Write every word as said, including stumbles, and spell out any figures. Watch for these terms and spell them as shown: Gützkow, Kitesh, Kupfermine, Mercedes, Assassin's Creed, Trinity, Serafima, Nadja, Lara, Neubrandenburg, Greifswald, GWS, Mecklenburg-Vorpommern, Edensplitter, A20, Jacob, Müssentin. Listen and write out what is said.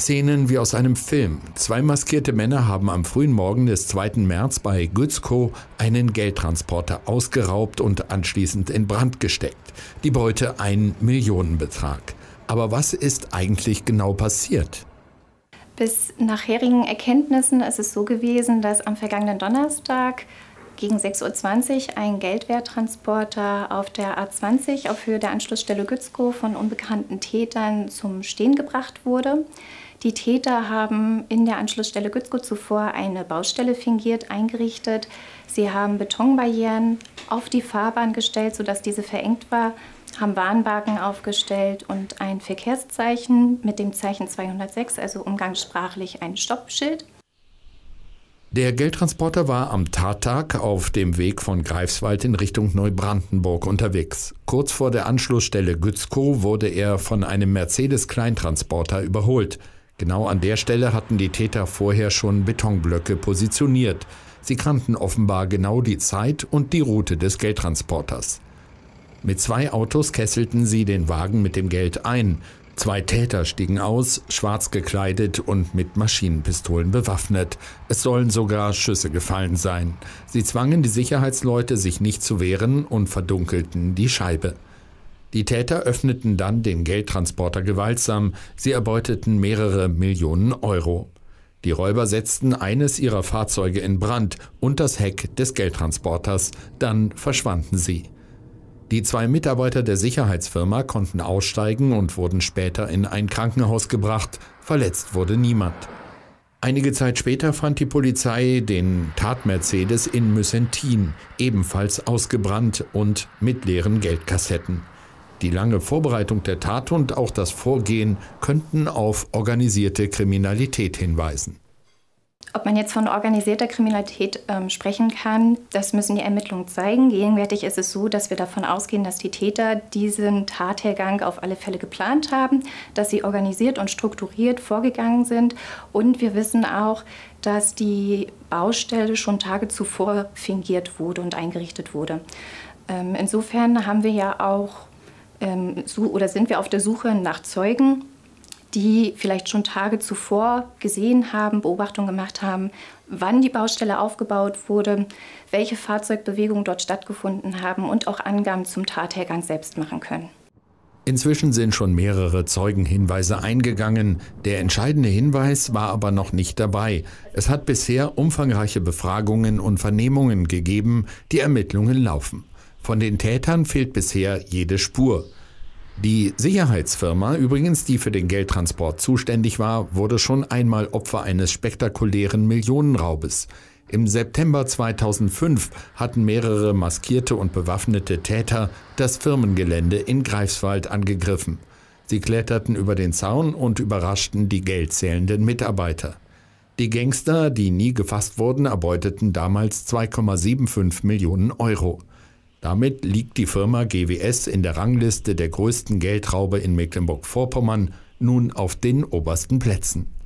Szenen wie aus einem Film. Zwei maskierte Männer haben am frühen Morgen des zweiten März bei Gützkow einen Geldtransporter ausgeraubt und anschließend in Brand gesteckt. Die Beute ein Millionenbetrag. Aber was ist eigentlich genau passiert? Bis nach herigen Erkenntnissen ist es so gewesen, dass am vergangenen Donnerstag gegen sechs Uhr zwanzig ein Geldwerttransporter auf der A zwanzig auf Höhe der Anschlussstelle Gützkow von unbekannten Tätern zum Stehen gebracht wurde. Die Täter haben in der Anschlussstelle Gützkow zuvor eine Baustelle fingiert eingerichtet. Sie haben Betonbarrieren auf die Fahrbahn gestellt, sodass diese verengt war, haben Warnbarken aufgestellt und ein Verkehrszeichen mit dem Zeichen zweihundertsechs, also umgangssprachlich ein Stoppschild. Der Geldtransporter war am Tattag auf dem Weg von Greifswald in Richtung Neubrandenburg unterwegs. Kurz vor der Anschlussstelle Gützkow wurde er von einem Mercedes-Kleintransporter überholt. Genau an der Stelle hatten die Täter vorher schon Betonblöcke positioniert. Sie kannten offenbar genau die Zeit und die Route des Geldtransporters. Mit zwei Autos kesselten sie den Wagen mit dem Geld ein. Zwei Täter stiegen aus, schwarz gekleidet und mit Maschinenpistolen bewaffnet. Es sollen sogar Schüsse gefallen sein. Sie zwangen die Sicherheitsleute, sich nicht zu wehren, und verdunkelten die Scheibe. Die Täter öffneten dann den Geldtransporter gewaltsam. Sie erbeuteten mehrere Millionen Euro. Die Räuber setzten eines ihrer Fahrzeuge in Brand und das Heck des Geldtransporters. Dann verschwanden sie. Die zwei Mitarbeiter der Sicherheitsfirma konnten aussteigen und wurden später in ein Krankenhaus gebracht. Verletzt wurde niemand. Einige Zeit später fand die Polizei den Tatmercedes in Müssentin, ebenfalls ausgebrannt und mit leeren Geldkassetten. Die lange Vorbereitung der Tat und auch das Vorgehen könnten auf organisierte Kriminalität hinweisen. Ob man jetzt von organisierter Kriminalität ähm, sprechen kann, das müssen die Ermittlungen zeigen. Gegenwärtig ist es so, dass wir davon ausgehen, dass die Täter diesen Tathergang auf alle Fälle geplant haben, dass sie organisiert und strukturiert vorgegangen sind. Und wir wissen auch, dass die Baustelle schon Tage zuvor fingiert wurde und eingerichtet wurde. Ähm, insofern haben wir ja auch, ähm, so, oder sind wir auf der Suche nach Zeugen, die vielleicht schon Tage zuvor gesehen haben, Beobachtungen gemacht haben, wann die Baustelle aufgebaut wurde, welche Fahrzeugbewegungen dort stattgefunden haben und auch Angaben zum Tathergang selbst machen können. Inzwischen sind schon mehrere Zeugenhinweise eingegangen. Der entscheidende Hinweis war aber noch nicht dabei. Es hat bisher umfangreiche Befragungen und Vernehmungen gegeben. Die Ermittlungen laufen. Von den Tätern fehlt bisher jede Spur. Die Sicherheitsfirma, übrigens die für den Geldtransport zuständig war, wurde schon einmal Opfer eines spektakulären Millionenraubes. Im September zweitausendfünf hatten mehrere maskierte und bewaffnete Täter das Firmengelände in Greifswald angegriffen. Sie kletterten über den Zaun und überraschten die geldzählenden Mitarbeiter. Die Gangster, die nie gefasst wurden, erbeuteten damals zwei Komma fünfundsiebzig Millionen Euro. Damit liegt die Firma G W S in der Rangliste der größten Geldraube in Mecklenburg-Vorpommern nun auf den obersten Plätzen.